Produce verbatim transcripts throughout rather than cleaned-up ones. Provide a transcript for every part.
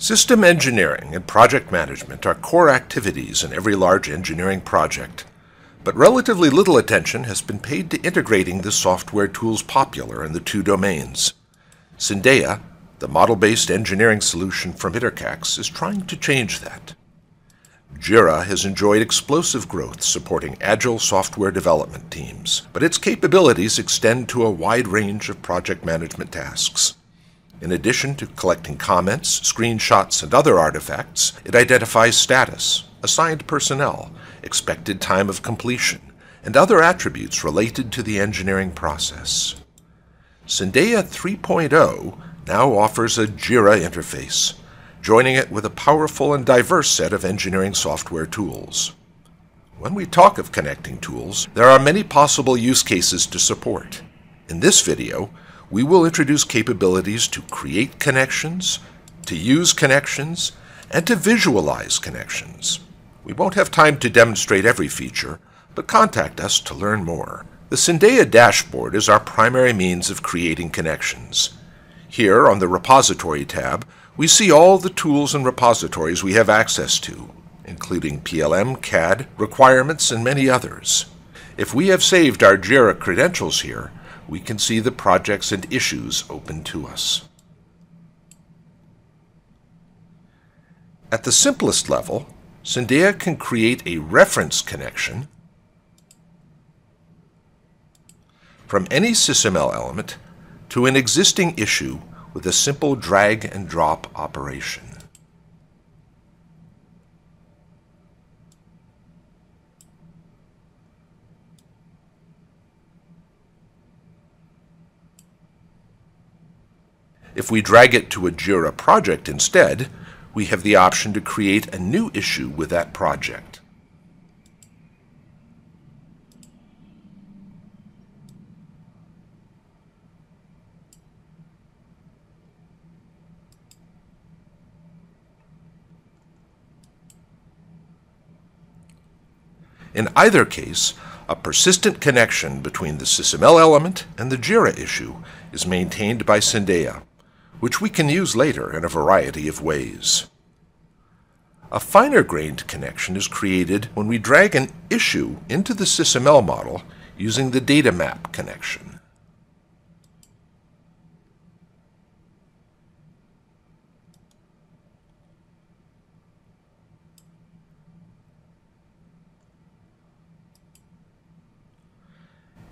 System engineering and project management are core activities in every large engineering project, but relatively little attention has been paid to integrating the software tools popular in the two domains. Syndeia, the model-based engineering solution from Intercax, is trying to change that. JIRA has enjoyed explosive growth supporting agile software development teams, but its capabilities extend to a wide range of project management tasks. In addition to collecting comments, screenshots, and other artifacts, it identifies status, assigned personnel, expected time of completion, and other attributes related to the engineering process. Syndeia three point oh now offers a JIRA interface, joining it with a powerful and diverse set of engineering software tools. When we talk of connecting tools, there are many possible use cases to support. In this video, we will introduce capabilities to create connections, to use connections, and to visualize connections. We won't have time to demonstrate every feature, but contact us to learn more. The Syndeia dashboard is our primary means of creating connections. Here, on the Repository tab, we see all the tools and repositories we have access to, including P L M, C A D, requirements, and many others. If we have saved our JIRA credentials here, we can see the projects and issues open to us. At the simplest level, Syndeia can create a reference connection from any SysML element to an existing issue with a simple drag and drop operation. If we drag it to a JIRA project instead, we have the option to create a new issue with that project. In either case, a persistent connection between the SysML element and the JIRA issue is maintained by Syndeia, which we can use later in a variety of ways. A finer-grained connection is created when we drag an issue into the SysML model using the data map connection.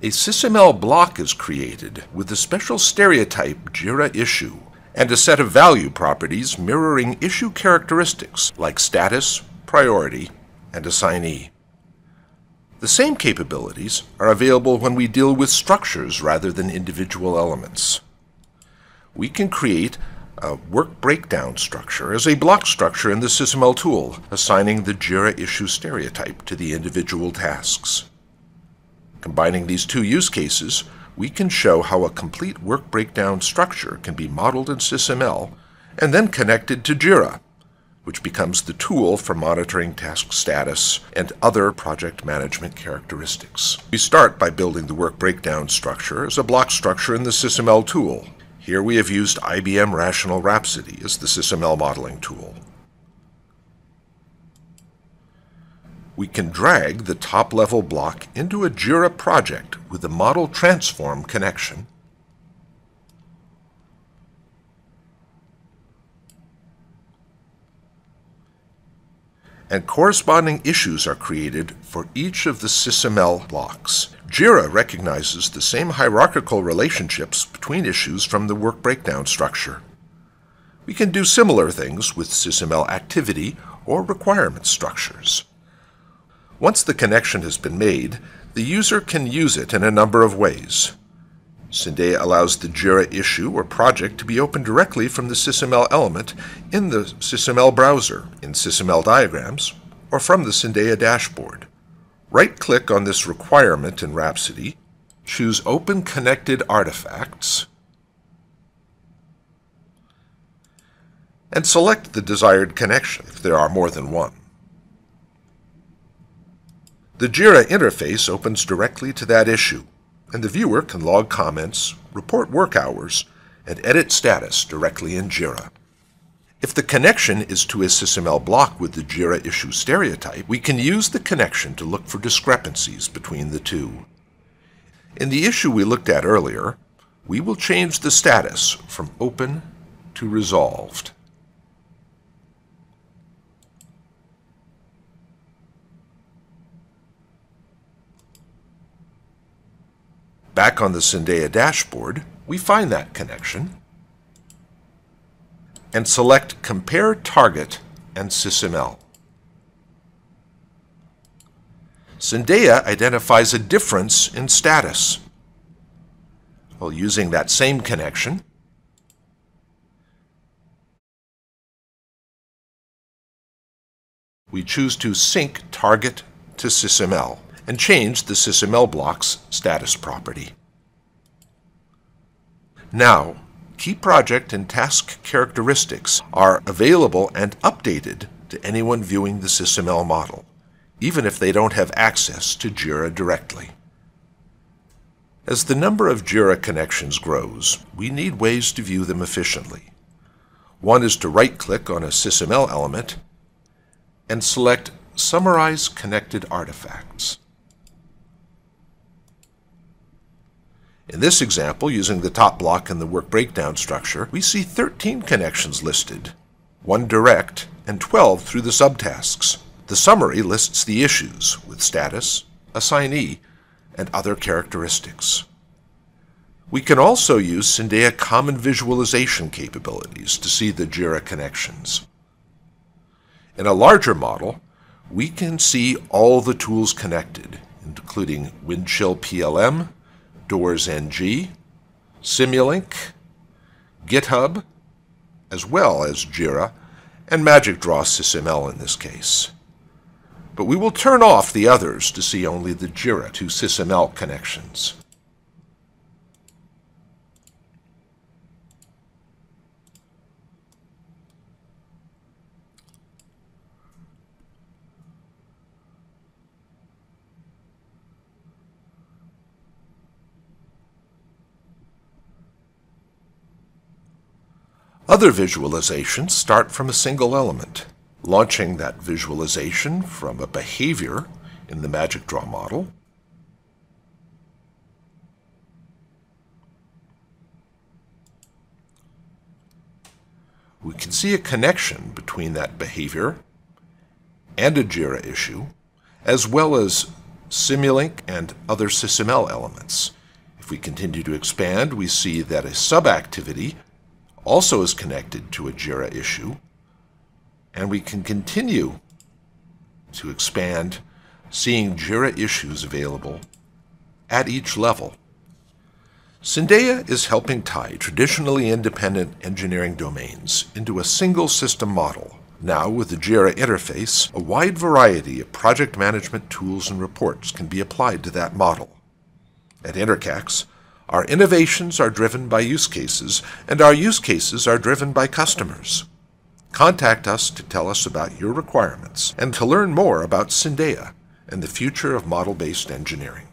A SysML block is created with the special stereotype JIRA issue, and a set of value properties mirroring issue characteristics like status, priority, and assignee. The same capabilities are available when we deal with structures rather than individual elements. We can create a work breakdown structure as a block structure in the SysML tool, assigning the JIRA issue stereotype to the individual tasks. Combining these two use cases, we can show how a complete work breakdown structure can be modeled in SysML and then connected to JIRA, which becomes the tool for monitoring task status and other project management characteristics. We start by building the work breakdown structure as a block structure in the SysML tool. Here we have used I B M Rational Rhapsody as the SysML modeling tool. We can drag the top-level block into a JIRA project with the Model Transform connection. And corresponding issues are created for each of the SysML blocks. JIRA recognizes the same hierarchical relationships between issues from the work breakdown structure. We can do similar things with SysML activity or requirement structures. Once the connection has been made, the user can use it in a number of ways. Syndeia allows the JIRA issue or project to be opened directly from the SysML element in the SysML browser, in SysML diagrams, or from the Syndeia dashboard. Right-click on this requirement in Rhapsody, choose Open Connected Artifacts, and select the desired connection if there are more than one. The JIRA interface opens directly to that issue, and the viewer can log comments, report work hours, and edit status directly in JIRA. If the connection is to a SysML block with the JIRA issue stereotype, we can use the connection to look for discrepancies between the two. In the issue we looked at earlier, we will change the status from open to resolved. Back on the Syndeia dashboard, we find that connection and select Compare Target and SysML. Syndeia identifies a difference in status. Well, using that same connection, we choose to sync Target to SysML and change the SysML block's status property. Now, key project and task characteristics are available and updated to anyone viewing the SysML model, even if they don't have access to JIRA directly. As the number of JIRA connections grows, we need ways to view them efficiently. One is to right-click on a SysML element and select Summarize Connected Artifacts. In this example, using the top block and the work breakdown structure, we see thirteen connections listed, one direct and twelve through the subtasks. The summary lists the issues with status, assignee, and other characteristics. We can also use Syndeia common visualization capabilities to see the JIRA connections. In a larger model, we can see all the tools connected, including Windchill P L M, Doors N G, Simulink, GitHub, as well as JIRA, and MagicDraw SysML in this case. But we will turn off the others to see only the JIRA to SysML connections. Other visualizations start from a single element. Launching that visualization from a behavior in the MagicDraw model, we can see a connection between that behavior and a JIRA issue, as well as Simulink and other SysML elements. If we continue to expand, we see that a subactivity also is connected to a JIRA issue, and we can continue to expand, seeing JIRA issues available at each level. Syndeia is helping tie traditionally independent engineering domains into a single system model. Now, with the JIRA interface, a wide variety of project management tools and reports can be applied to that model. At Intercax, our innovations are driven by use cases, and our use cases are driven by customers. Contact us to tell us about your requirements and to learn more about Syndeia and the future of model-based engineering.